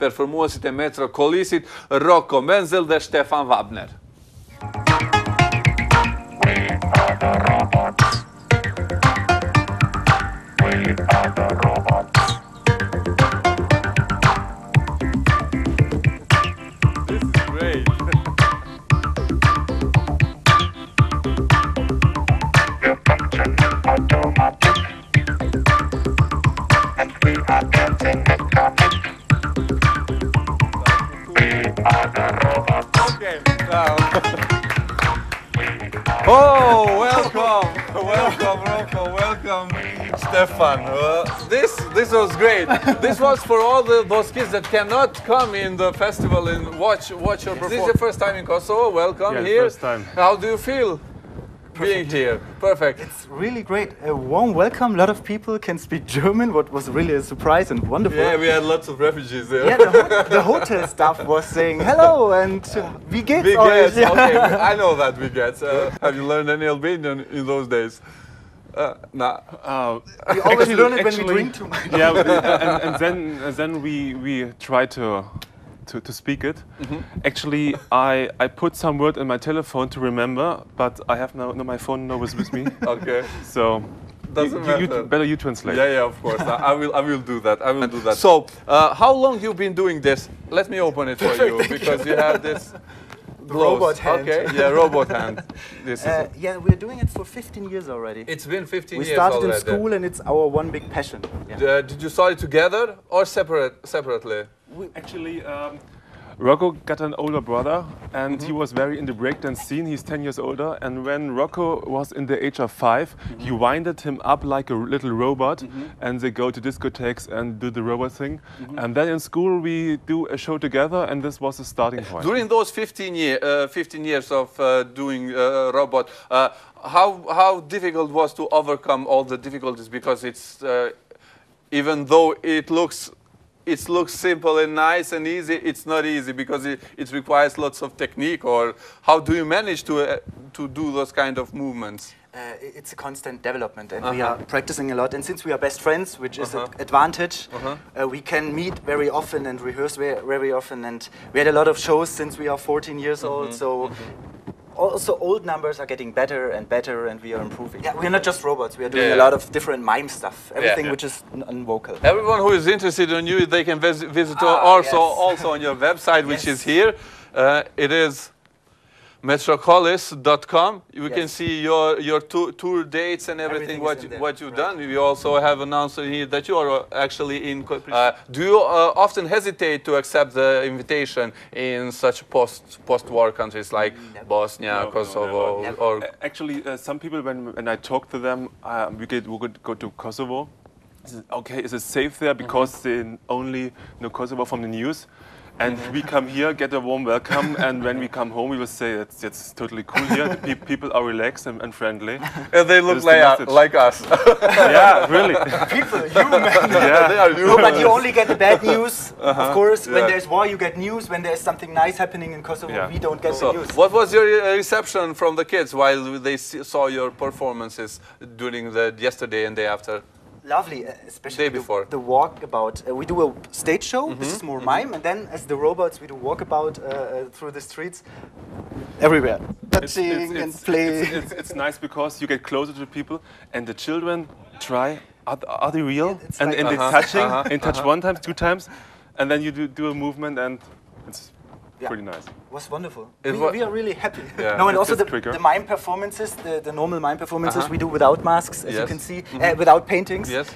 performuesit e Metrocolisit, Rocco Menzel dhe Stefan Wabner. Oh, welcome, welcome, Rocco, welcome, Stefan. This was great. This was for all those kids that cannot come in the festival and watch your performance. This is the first time in Kosovo. Welcome here. First time. How do you feel? Being here. Perfect. It's really great. A warm welcome. A lot of people can speak German, what was really a surprise and wonderful. Yeah, we had lots of refugees there. Yeah, the hotel staff was saying hello and we get. We get. Yeah. Okay, I know that we get. Have you learned any Albanian in those days? Nah. We always learn it when we drink too much. Yeah, and then we try to speak it. Mm-hmm. Actually, I put some word in my telephone to remember, but I have no my phone now with me. Okay. So better you translate. Yeah, yeah, of course. I will do that. I will do that. So, how long you've been doing this? Let me open it for you because you have this robot hand. Okay. Yeah, robot hand. This is yeah, we're doing it for 15 years already. It's been 15 years already. We started in school, and it's our one big passion. Yeah. Did you start it together or separately? Actually, Rocco got an older brother, and he was very in the breakdance scene. He's 10 years older, and when Rocco was in the age of 5, you winded him up like a little robot, and they go to discotheques and do the robot thing. And then in school we do a show together, and this was the starting point. During those 15 years of doing robot, how difficult was to overcome all the difficulties? Because it's even though it looks simple and nice and easy, it's not easy because it requires lots of technique. Or how do you manage to do those kind of movements? It's a constant development, and we are practicing a lot. And since we are best friends, which is an advantage, we can meet very often and rehearse very often. And we had a lot of shows since we are 14 years old, so also old numbers are getting better and better, and we are improving. Yeah, we're not just robots, we are doing a lot of different mime stuff, everything which is non-vocal. Everyone who is interested in you, they can visit also on your website, which is here. It is Metroccolis.com. You can see your tour dates and everything what you've done. We also have announced here that you are actually in. Do you often hesitate to accept the invitation in such post-war countries like Bosnia, Kosovo? No, or actually, some people when I talk to them, we could go to Kosovo. Okay, is it safe there? Because they only know Kosovo from the news. And we come here, get a warm welcome, and when we come home, we will say it's totally cool here. The people are relaxed and friendly. And they look like us. Yeah, really. People, human. Yeah. They are human. No, but you only get the bad news, of course. Yeah. When there's war, you get news. When there's something nice happening in Kosovo, we don't get the news. What was your reception from the kids while they saw your performances during yesterday and day after? Lovely, especially the walkabout. We do a stage show, this is more mime, and then as the robots we do walkabout through the streets everywhere. Touching and playing. It's nice because you get closer to people and the children try, are they real? Yeah, and like they're touching, and touch one time, two times, and then you do a movement and it's pretty nice. It was wonderful. We are really happy. Yeah. No, and also the mime performances, the normal mime performances we do without masks, as you can see, without paintings. Yes.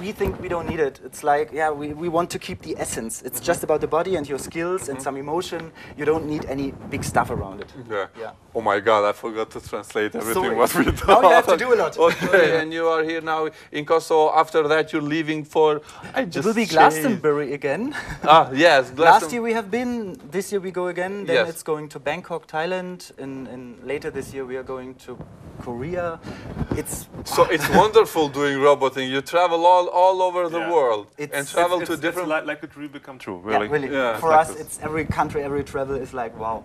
We think we don't need it. It's like, we want to keep the essence. It's just about the body and your skills and some emotion. You don't need any big stuff around it. Yeah. Oh my God, I forgot to translate everything what we do. Now you have to do a lot. Okay, and you are here now in Kosovo. After that, you're leaving for. It will be Glastonbury again. Ah, yes. Last year we have been. This year we go again. Then it's going to Bangkok, Thailand, and later this year we are going to Korea. So it's wonderful doing roboting. You travel all over the world and travel to different. It's like a dream become true, really. Yeah, really. Yeah, for us, it's every country, every travel is like wow.